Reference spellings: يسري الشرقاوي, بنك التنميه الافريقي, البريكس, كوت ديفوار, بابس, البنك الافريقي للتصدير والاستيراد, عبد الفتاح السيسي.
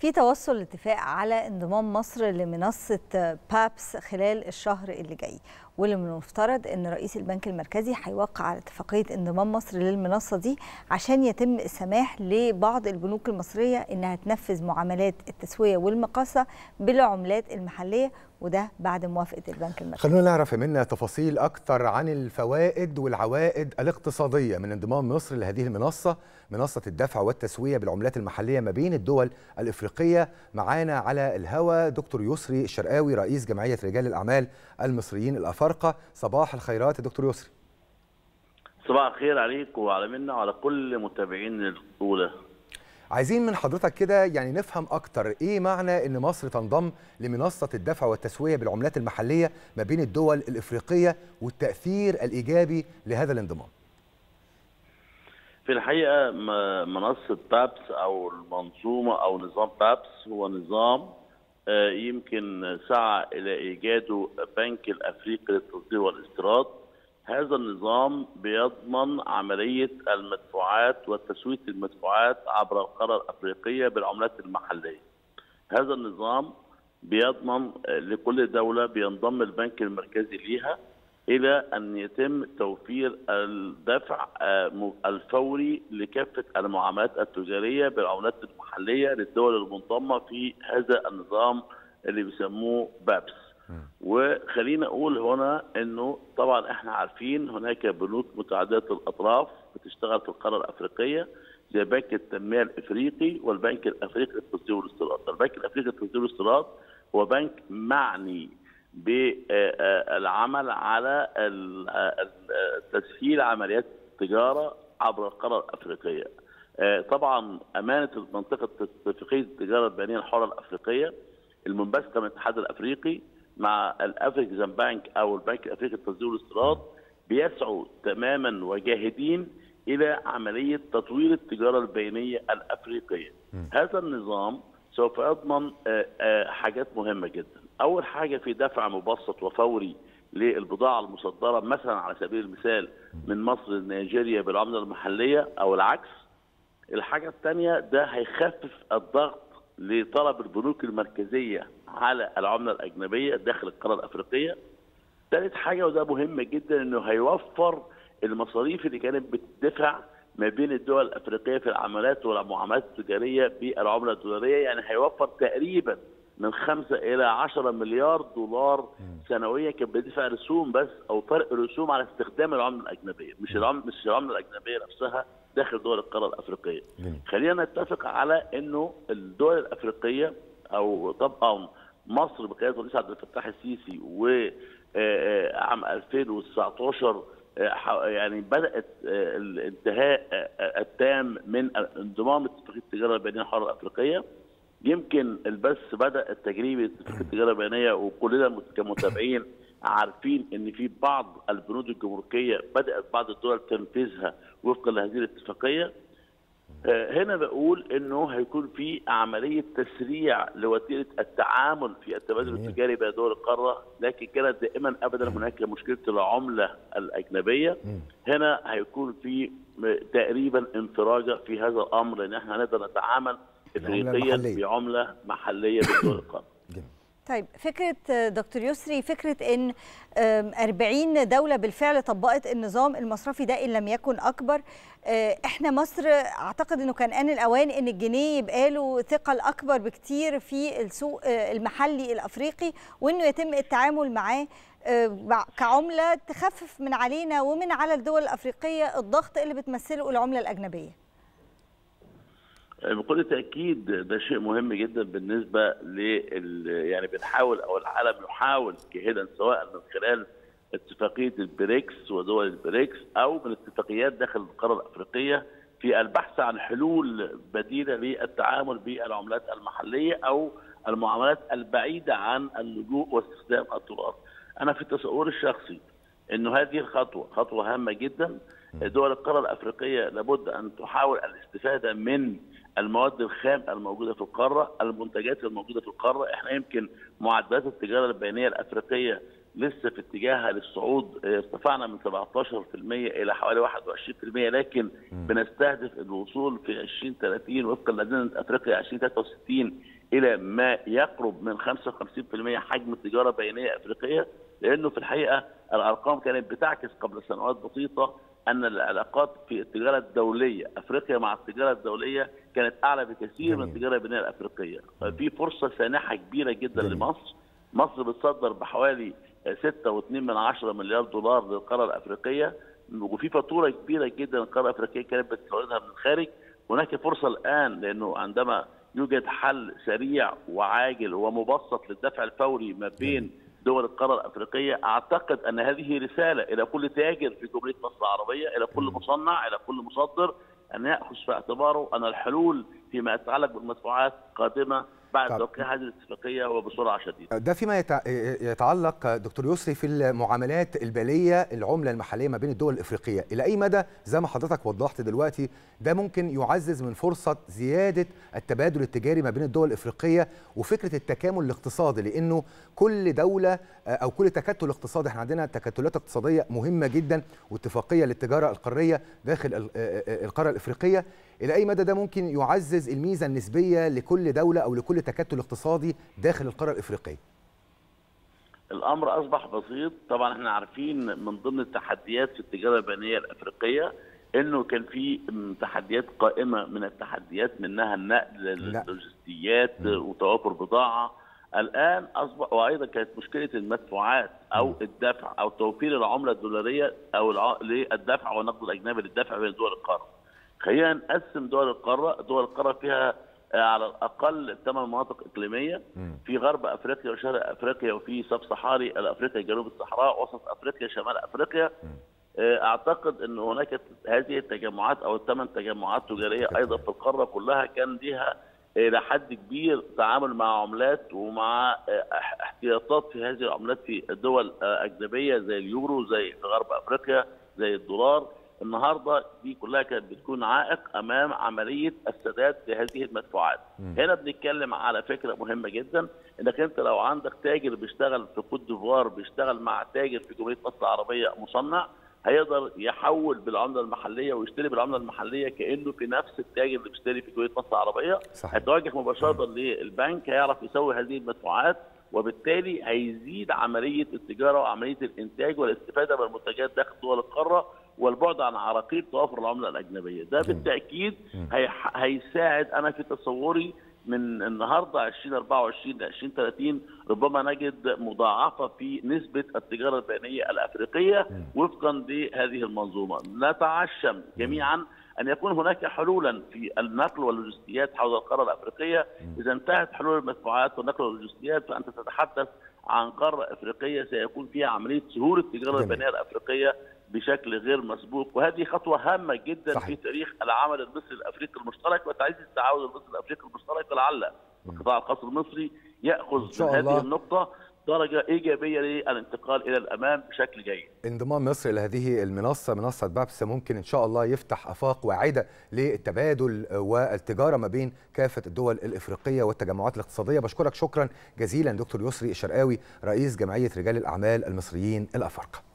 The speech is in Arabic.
في توصل لاتفاق على انضمام مصر لمنصة بابس خلال الشهر اللي جاي، واللي من المفترض ان رئيس البنك المركزي هيوقع على اتفاقية انضمام مصر للمنصة دي عشان يتم السماح لبعض البنوك المصرية انها تنفذ معاملات التسوية والمقاصة بالعملات المحلية، وده بعد موافقة البنك المركزي. خلونا نعرف منها تفاصيل أكتر عن الفوائد والعوائد الاقتصادية من انضمام مصر لهذه المنصة، منصة الدفع والتسوية بالعملات المحلية ما بين الدول الإفريقية. معانا على الهواء دكتور يسري الشرقاوي، رئيس جمعية رجال الأعمال المصريين الأفارقة. صباح الخيرات يا دكتور يسري. صباح الخير عليك وعلى منا وعلى كل متابعين البطولة. عايزين من حضرتك كده يعني نفهم أكتر إيه معنى إن مصر تنضم لمنصة الدفع والتسوية بالعملات المحلية ما بين الدول الإفريقية والتأثير الإيجابي لهذا الانضمام. في الحقيقة منصة بابس أو المنظومة أو نظام بابس هو نظام يمكن سعى إلى إيجاده البنك الافريقي للتصدير والاستيراد. هذا النظام بيضمن عملية المدفوعات وتسوية المدفوعات عبر القارة الأفريقية بالعملات المحلية. هذا النظام بيضمن لكل دولة بينضم البنك المركزي ليها إلى أن يتم توفير الدفع الفوري لكافة المعاملات التجارية بالعملات المحلية للدول المنضمة في هذا النظام اللي بيسموه بابس. وخلينا اقول هنا انه طبعا احنا عارفين هناك بنوك متعدده الاطراف بتشتغل في القاره الافريقيه زي بنك التنميه الافريقي والبنك الافريقي للتصدير والاستيراد. البنك الافريقي للتصدير والاستيراد هو بنك معني بالعمل على تسهيل عمليات التجاره عبر القاره الافريقيه. طبعا امانه منطقه اتفاقيه التجاره البينيه الحره الافريقيه المنبثقه من الاتحاد الافريقي مع الافريكان بنك او البنك الافريقي للتصدير والاستيراد بيسعوا تماما وجاهدين الى عمليه تطوير التجاره البينيه الافريقيه. هذا النظام سوف يضمن حاجات مهمه جدا. اول حاجه في دفع مبسط وفوري للبضاعه المصدره مثلا على سبيل المثال من مصر لنيجيريا بالعمله المحليه او العكس. الحاجه الثانيه ده هيخفف الضغط لطلب البنوك المركزيه على العمله الاجنبيه داخل القاره الافريقيه. ثالث حاجه وده مهم جدا انه هيوفر المصاريف اللي كانت بتدفع ما بين الدول الافريقيه في العملات والمعاملات التجاريه بالعمله الدولاريه، يعني هيوفر تقريبا من 5 الى 10 مليار دولار سنويا كان بيدفع رسوم بس او فرق رسوم على استخدام العمله الاجنبيه، مش العمله الاجنبيه نفسها داخل دول القاره الافريقيه. خلينا نتفق على انه الدول الافريقيه او طبعا مصر بقياده الرئيس عبد الفتاح السيسي وعام 2019 يعني بدات الانتهاء التام من انضمام اتفاقيه التجاره البينيه الحره الافريقيه. يمكن البث بدا التجريبي اتفاقيه التجاره البينيه، وكلنا كمتابعين عارفين ان في بعض البنود الجمركيه بدات بعض الدول تنفيذها وفقا لهذه الاتفاقيه. هنا بقول انه هيكون في عمليه تسريع لوتيره التعامل في التبادل التجاري بين دول القاره، لكن كانت دائما ابدا هناك مشكله العمله الاجنبيه. هنا هيكون في تقريبا انفراجه في هذا الامر، لان احنا هنقدر نتعامل افريقيا بعمله محليه بدول القاره. طيب فكرة دكتور يسري، فكرة إن 40 دولة بالفعل طبقت النظام المصرفي ده إن لم يكن أكبر، إحنا مصر أعتقد إنه كان آن الأوان إن الجنيه يبقى له ثقل أكبر بكتير في السوق المحلي الأفريقي، وإنه يتم التعامل معاه كعملة تخفف من علينا ومن على الدول الأفريقية الضغط اللي بتمثله العملة الأجنبية. بكل تأكيد ده شيء مهم جدا بالنسبة يعني بنحاول أو العالم يحاول جاهدا سواء من خلال اتفاقية البريكس ودول البريكس أو من اتفاقيات داخل القارة الأفريقية في البحث عن حلول بديلة للتعامل بالعملات المحلية أو المعاملات البعيدة عن اللجوء واستخدام الدولار. أنا في تصوري الشخصي إنه هذه الخطوة خطوة هامة جدا. دول القارة الأفريقية لابد أن تحاول الاستفادة من المواد الخام الموجودة في القارة، المنتجات الموجودة في القارة. احنا يمكن معدلات التجارة البينية الأفريقية لسه في اتجاهها للصعود، ارتفعنا من 17% الى حوالي 21%، لكن بنستهدف الوصول في 2030 وفقا لأجندة افريقيا 2063 الى ما يقرب من 55% حجم التجارة بينية افريقية، لانه في الحقيقة الارقام كانت بتعكس قبل سنوات بسيطة ان العلاقات في التجارة الدولية افريقيا مع التجارة الدولية كانت اعلى بكثير من التجارة البينية الافريقية. ففي فرصة سانحة كبيرة جدا لمصر. مصر بتصدر بحوالي 6.2 مليار دولار للقارة الأفريقية، وفي فاتورة كبيرة جدا القارة الأفريقية كانت بتستوردها من الخارج. هناك فرصة الآن، لأنه عندما يوجد حل سريع وعاجل ومبسط للدفع الفوري ما بين دول القارة الأفريقية، أعتقد أن هذه رسالة إلى كل تاجر في جمهورية مصر العربية، إلى كل مصنع، إلى كل مصدر، أن يأخذ في اعتباره أن الحلول فيما يتعلق بالمدفوعات قادمة بعد توقيع هذه الاتفاقية وبسرعة شديدة. ده فيما يتعلق دكتور يسري في المعاملات البالية، العملة المحلية ما بين الدول الإفريقية، إلى أي مدى زي ما حضرتك وضحت دلوقتي ده ممكن يعزز من فرصة زيادة التبادل التجاري ما بين الدول الإفريقية وفكرة التكامل الاقتصادي؟ لأنه كل دولة أو كل تكتل اقتصادي، احنا عندنا تكتلات اقتصادية مهمة جدا واتفاقية للتجارة القارية داخل القارة الإفريقية، إلى أي مدى ده ممكن يعزز الميزة النسبية لكل دولة أو لكل تكتل اقتصادي داخل القارة الإفريقية؟ الأمر أصبح بسيط. طبعا احنا عارفين من ضمن التحديات في التجارة البينية الأفريقية إنه كان في تحديات قائمة من التحديات، منها النقل، اللوجستيات وتوافر بضاعة. الآن أصبح، وأيضا كانت مشكلة المدفوعات أو الدفع أو توفير العملة الدولارية أو للدفع والنقد الأجنبي للدفع بين دول القارة. خلينا نقسم دول القارة. دول القارة فيها على الأقل 8 مناطق إقليمية، في غرب أفريقيا وشرق أفريقيا، وفي سب صحاري أفريقيا، جنوب الصحراء، وسط أفريقيا، شمال أفريقيا. أعتقد أن هناك هذه التجمعات أو ال8 تجمعات تجارية أيضا في القارة كلها كان لها إلى حد كبير تعامل مع عملات ومع احتياطات في هذه العملات في الدول الأجنبية، زي اليورو، زي في غرب أفريقيا، زي الدولار. النهارده دي كلها كانت بتكون عائق امام عمليه السداد لهذه المدفوعات. هنا بنتكلم على فكره مهمه جدا، انك انت لو عندك تاجر بيشتغل في كوت ديفوار، بيشتغل مع تاجر في جمهوريه مصر العربيه مصنع، هيقدر يحول بالعمله المحليه ويشتري بالعمله المحليه كانه في نفس التاجر اللي بيشتري في جمهوريه مصر العربيه. هتواجه مباشره للبنك، هيعرف يسوي هذه المدفوعات، وبالتالي هيزيد عمليه التجاره وعمليه الانتاج والاستفاده من المنتجات داخل دول القاره، والبعد عن عراقيل توافر العمله الاجنبيه. ده بالتاكيد هيساعد. انا في تصوري من النهارده 2024 ل 2030 ربما نجد مضاعفه في نسبه التجاره البينيه الافريقيه وفقا لهذه المنظومه. نتعشم جميعا ان يكون هناك حلولا في النقل واللوجستيات حول القاره الافريقيه. اذا انتهت حلول المدفوعات والنقل واللوجستيات، فانت تتحدث عن قاره افريقيه سيكون فيها عمليه ظهور التجاره البينيه الافريقيه بشكل غير مسبوق، وهذه خطوة هامة جدا في تاريخ العمل المصري الأفريقي المشترك وتعزيز التعاون المصري الأفريقي المشترك، ولعل القطاع الخاص المصري يأخذ من هذه النقطة درجة إيجابية للانتقال إلى الأمام بشكل جيد. انضمام مصر إلى هذه المنصة، منصة بابس، ممكن إن شاء الله يفتح آفاق واعدة للتبادل والتجارة ما بين كافة الدول الإفريقية والتجمعات الاقتصادية. بشكرك شكرا جزيلا دكتور يسري الشرقاوي، رئيس جمعية رجال الأعمال المصريين الأفارقة.